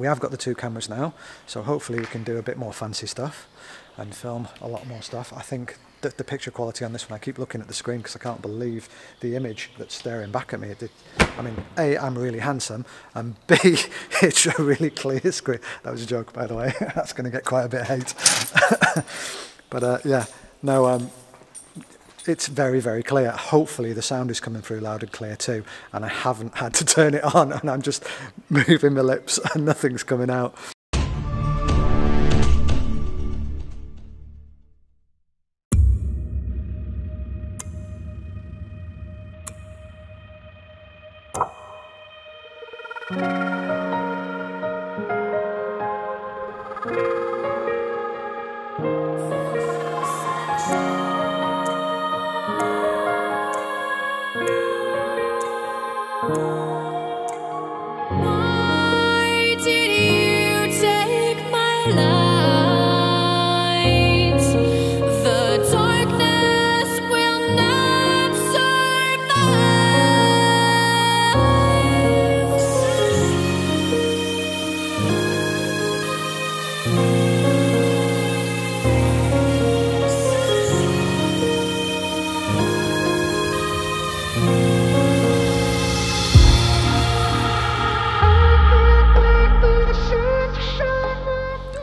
We have got the two cameras now, so hopefully we can do a bit more fancy stuff and film a lot more stuff. I think that the picture quality on this one, I keep looking at the screen because I can't believe the image that's staring back at me. I mean, A, I'm really handsome, and B, it's a really clear screen. That was a joke, by the way. That's going to get quite a bit of hate. But yeah, no, it's very, very clear. Hopefully the sound is coming through loud and clear too, and I haven't had to turn it on, and I'm just moving my lips and nothing's coming out.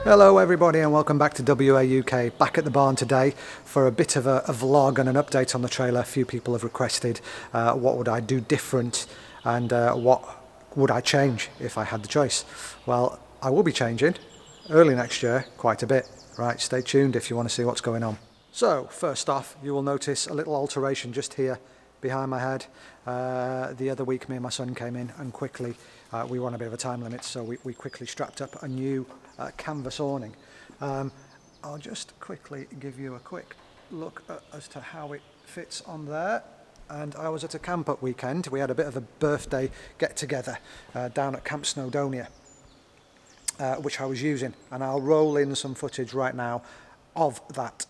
Hello everybody and welcome back to WAUK, back at the barn today for a bit of a vlog and an update on the trailer. A few people have requested what would I do different and what would I change if I had the choice. Well, I will be changing early next year quite a bit. Right, stay tuned if you want to see what's going on. So first off, you will notice a little alteration just here behind my head. The other week me and my son came in and quickly we were on a bit of a time limit, so we quickly strapped up a new canvas awning. I'll just quickly give you a quick look at, as to how it fits on there. And I was at a camp up weekend. We had a bit of a birthday get together down at Camp Snowdonia, which I was using, and I'll roll in some footage right now of that.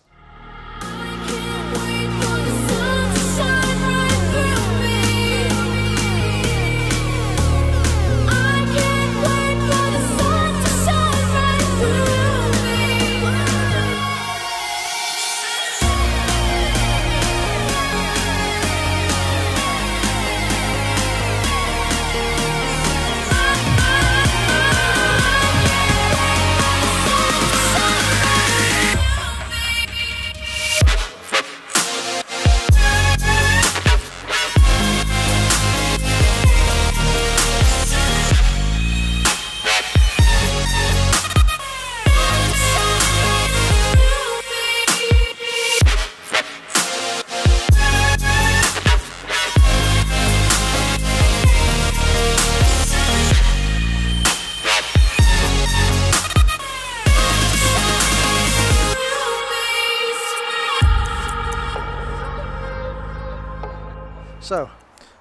So,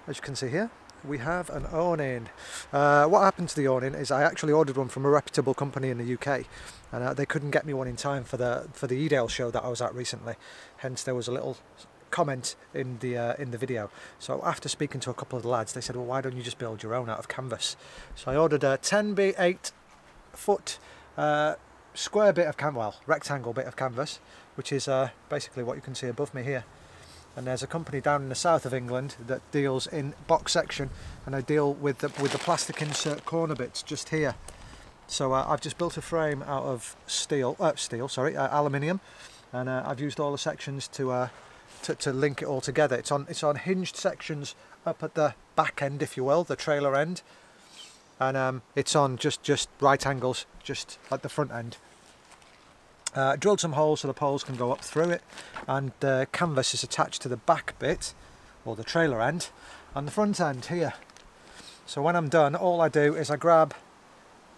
as you can see here, we have an awning. What happened to the awning is I actually ordered one from a reputable company in the UK, and they couldn't get me one in time for the Edale show that I was at recently. Hence, there was a little comment in the video. So after speaking to a couple of the lads, they said, "Well, why don't you just build your own out of canvas?" So I ordered a 10 by 8 foot square bit of canvas, well, rectangle bit of canvas, which is basically what you can see above me here. And there's a company down in the south of England that deals in box section, and they deal with the plastic insert corner bits just here. So I've just built a frame out of aluminium, and I've used all the sections to link it all together. It's on hinged sections up at the back end, if you will, the trailer end, and it's on just right angles just at the front end. Drilled some holes so the poles can go up through it, and the canvas is attached to the back bit, or the trailer end, and the front end here. So when I'm done, all I do is I grab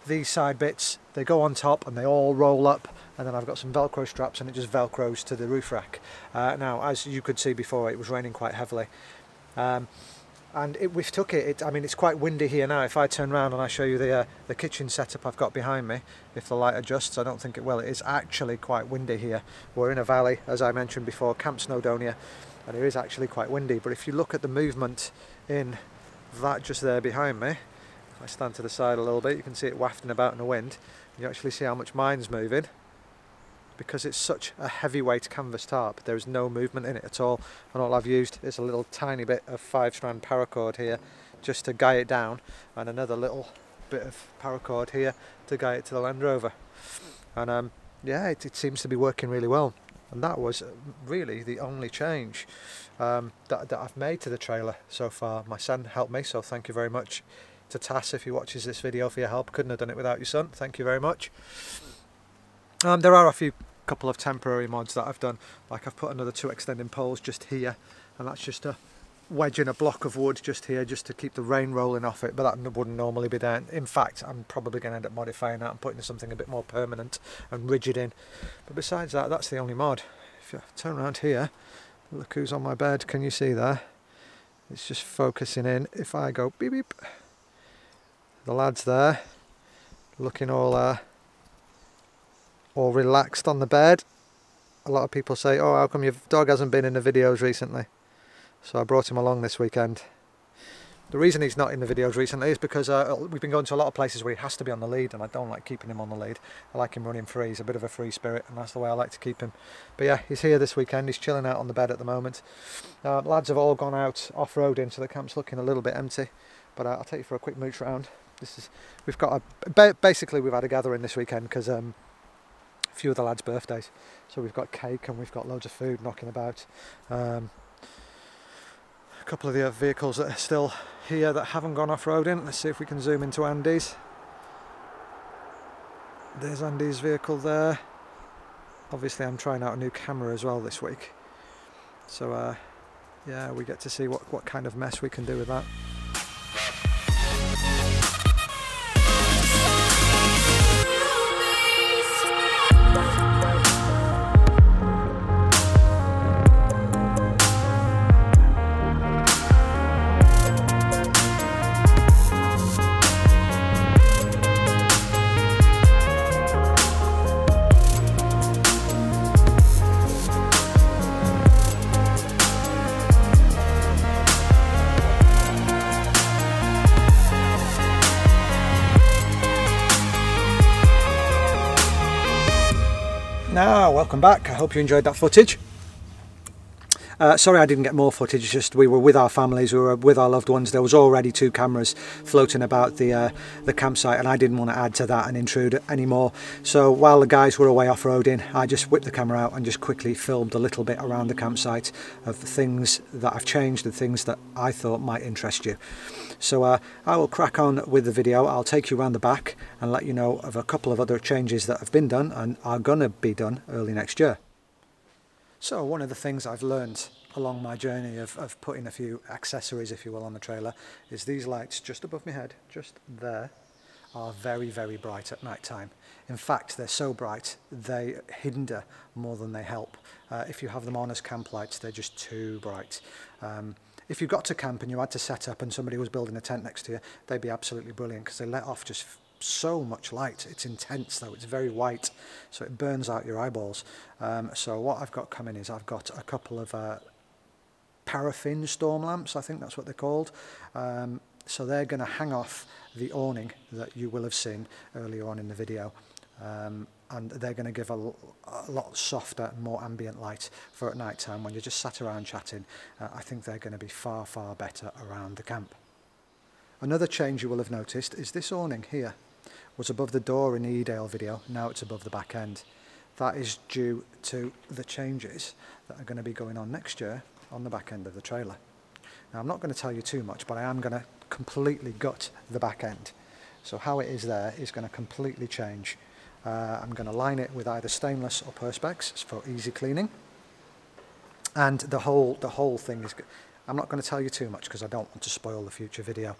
these side bits, they go on top and they all roll up, and then I've got some velcro straps and it just velcros to the roof rack. Now, as you could see before, it was raining quite heavily. And we've took it, I mean, it's quite windy here now. If I turn around and I show you the kitchen setup I've got behind me, if the light adjusts, I don't think it will. It is actually quite windy here. We're in a valley, as I mentioned before, Camp Snowdonia, and it is actually quite windy. But if you look at the movement in that just there behind me, I stand to the side a little bit, you can see it wafting about in the wind. You actually see how much mine's moving. Because it's such a heavyweight canvas tarp, there is no movement in it at all, and all I've used is a little tiny bit of 5-strand paracord here just to guy it down, and another little bit of paracord here to guy it to the Land Rover. And yeah, it seems to be working really well, and that was really the only change that I've made to the trailer so far. My son helped me, so thank you very much to Tass if he watches this video for your help. Couldn't have done it without your son, thank you very much. There are a couple of temporary mods that I've done, like I've put another 2 extending poles just here, and that's just a wedge in a block of wood just here just to keep the rain rolling off it, but that wouldn't normally be there. In fact, I'm probably going to end up modifying that and putting something a bit more permanent and rigid in, but besides that, that's the only mod. If you turn around here, look who's on my bed, can you see there? It's just focusing in. If I go beep beep, the lad's there looking all relaxed on the bed. A lot of people say, oh, how come your dog hasn't been in the videos recently? So I brought him along this weekend. The reason he's not in the videos recently is because we've been going to a lot of places where he has to be on the lead, and I don't like keeping him on the lead. I like him running free. He's a bit of a free spirit, and that's the way I like to keep him. But yeah, he's here this weekend. He's chilling out on the bed at the moment. Lads have all gone out off-roading, so the camp's looking a little bit empty, but I'll take you for a quick mooch round. This is, we've got a, basically we've had a gathering this weekend because few of the lads' birthdays, so we've got cake and we've got loads of food knocking about. A couple of the other vehicles that are still here that haven't gone off-roading, let's see if we can zoom into Andy's. There's Andy's vehicle there. Obviously I'm trying out a new camera as well this week, so yeah, we get to see what kind of mess we can do with that. Now, welcome back. I hope you enjoyed that footage. Sorry I didn't get more footage, just we were with our families, we were with our loved ones. There was already 2 cameras floating about the campsite, and I didn't want to add to that and intrude anymore. So while the guys were away off-roading, I just whipped the camera out and just quickly filmed a little bit around the campsite of things that I've changed and things that I thought might interest you. So I will crack on with the video. I'll take you around the back and let you know of a couple of other changes that have been done and are going to be done early next year. So one of the things I've learned along my journey of putting a few accessories, if you will, on the trailer is these lights just above my head, just there, are very, very bright at night time. In fact, they're so bright they hinder more than they help. If you have them on as camp lights, they're just too bright. If you got to camp and you had to set up and somebody was building a tent next to you, they'd be absolutely brilliant because they let off just so much light. It's intense though, it's very white, so it burns out your eyeballs. So what I've got coming is I've got a couple of paraffin storm lamps, I think that's what they're called. So they're going to hang off the awning that you will have seen earlier on in the video. And they're going to give a lot softer and more ambient light for at night time when you're just sat around chatting. I think they're going to be far, far better around the camp. Another change you will have noticed is this awning here was above the door in the Edale video, now it's above the back end. That is due to the changes that are going to be going on next year on the back end of the trailer. Now I'm not going to tell you too much, but I am going to completely gut the back end. So how it is there is going to completely change. I'm going to line it with either stainless or perspex for easy cleaning, and the whole thing is. I'm not going to tell you too much because I don't want to spoil the future video.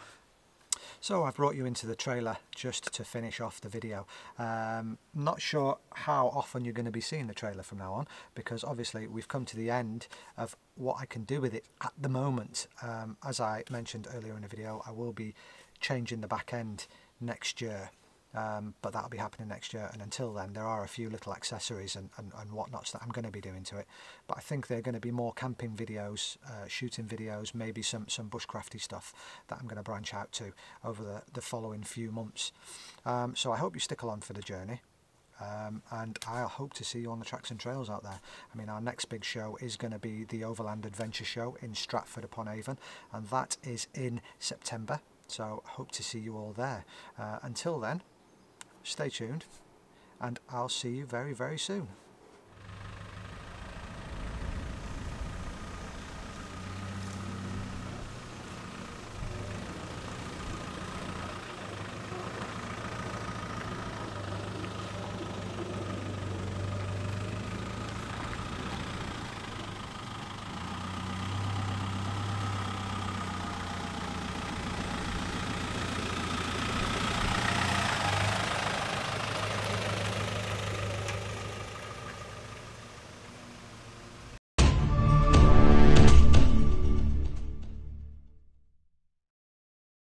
So I've brought you into the trailer just to finish off the video. Not sure how often you're going to be seeing the trailer from now on, because obviously we've come to the end of what I can do with it at the moment. As I mentioned earlier in the video, I will be changing the back end next year. but that'll be happening next year. And until then, there are a few little accessories and whatnots that I'm going to be doing to it, but I think they're going to be more camping videos, shooting videos, maybe some bushcrafty stuff that I'm going to branch out to over the following few months. So I hope you stick along for the journey, and I hope to see you on the tracks and trails out there. I mean, our next big show is going to be the Overland Adventure Show in Stratford-upon-Avon, and that is in September, so I hope to see you all there. Until then, stay tuned, and I'll see you very, very soon.